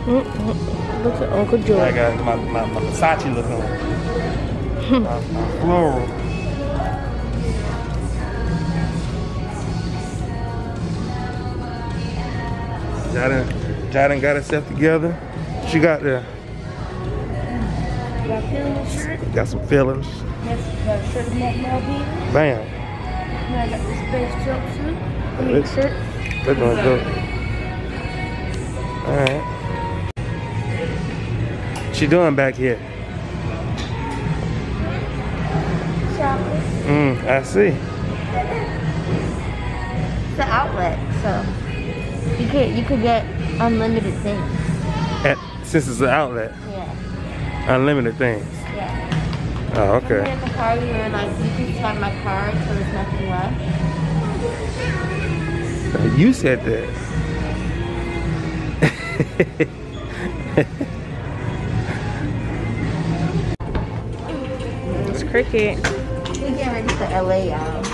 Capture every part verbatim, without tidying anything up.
Mm-hmm. Look at Uncle George. I got my, my, my Versace look on. my, my floral. Jaden, Jaden got herself together. She got there. Got filling shirt. Got some fillings. Got a shirt of Mel B. Bam. Now I got this space jumpsuit. I mean shirt. They're doing good. All right. What she doing back here? Shopping. Mm, I see. It's an outlet, so you could you could get unlimited things. At, since it's an outlet. Yeah. Unlimited things. Yeah. Oh, okay. When we were in the car, we were like, you can try my car until there's nothing left. You said that. It's Cricket. We're getting ready for L A, y'all.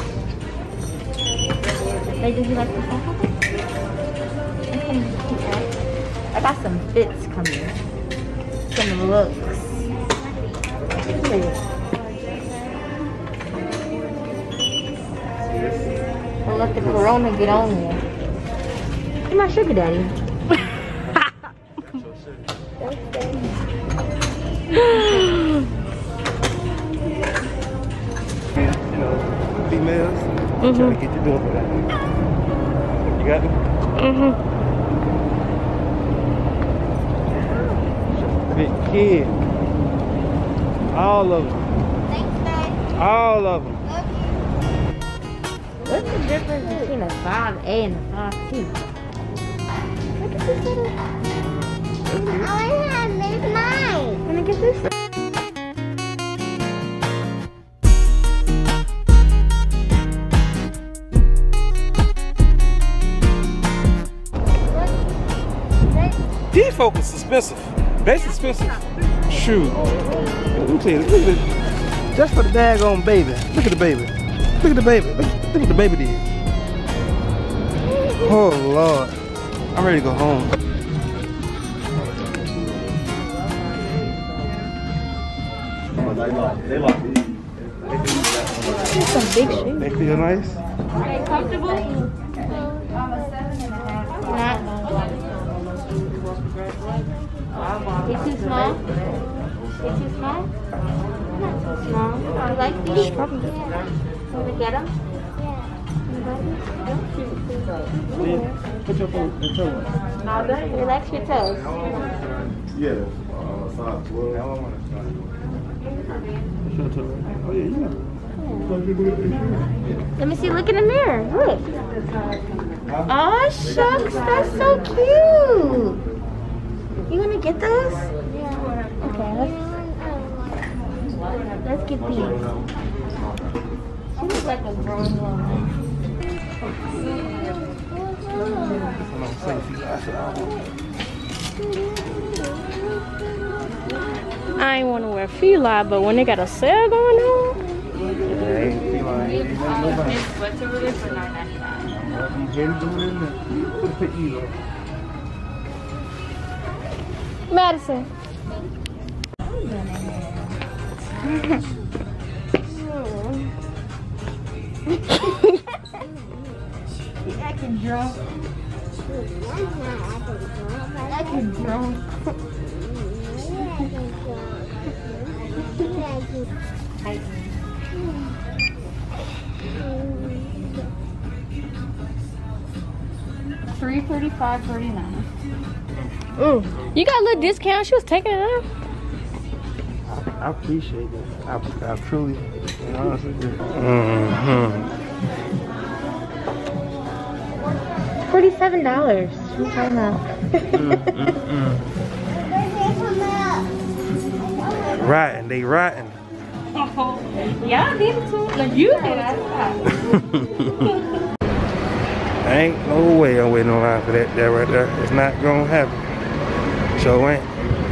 Hey, did you like this one? Okay. I got some fits coming. Some looks. We'll let the Corona get on there. You're my sugar daddy. You know, females, I'm trying to get you doing for that. You got them? Mm-hmm. Big kid. All of them. Thanks, babe. All of them. Love you. What's the difference between a five A and a five B? Look at this little. Oh, I have this mine. Can I get this? Defocus is expensive. Base is expensive. Shoot. Let me tell you, look at this. Just for the daggone baby. Look at the baby. Look at the baby. Look, look what the baby did. Oh Lord. I'm ready to go home. These some big shoes. They feel nice. Are they comfortable? Not. It's too small. They too small? Not too small. I like these. Probably. Yeah. You want to get them? Yeah. Put your phone in your toe. Relax your toes. Yeah. Size twelve. What's your toe? Oh, yeah, yeah. Let me see. Look in the mirror. Look. Oh, shucks. That's so cute. You want to get those? Yeah. Okay, let's. Let's get these. She looks like a grown woman. I ain't want to wear Fila, but when they got a sale going on. Madison. She acting drunk. Acting drunk. Three thirty-five thirty-nine. Ooh, you got a little discount. She was taking it out. I appreciate that. I, I truly and honestly do. Mm-hmm. Forty-seven dollars. I know. Rotten, they rotten. Oh, yeah, these two. Like you did. Ain't no way I'm waiting in line for that. That right there. It's not gonna happen. So ain't.